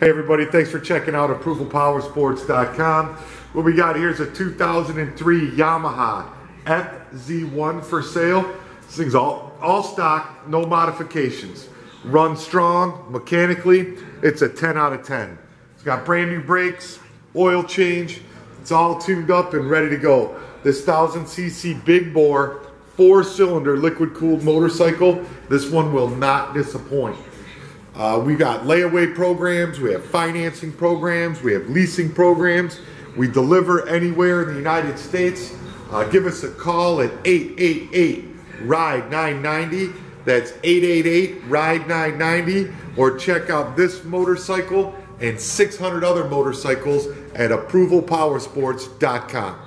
Hey everybody, thanks for checking out ApprovalPowerSports.com. What we got here is a 2003 Yamaha FZ1 for sale. This thing's all stock, no modifications. Runs strong, mechanically, it's a 10 out of 10. It's got brand new brakes, oil change, it's all tuned up and ready to go. This 1000cc big bore, 4-cylinder liquid-cooled motorcycle, this one will not disappoint. We got layaway programs, we have financing programs, we have leasing programs. We deliver anywhere in the United States. Give us a call at 888-RIDE-990. That's 888-RIDE-990. Or check out this motorcycle and 600 other motorcycles at ApprovalPowerSports.com.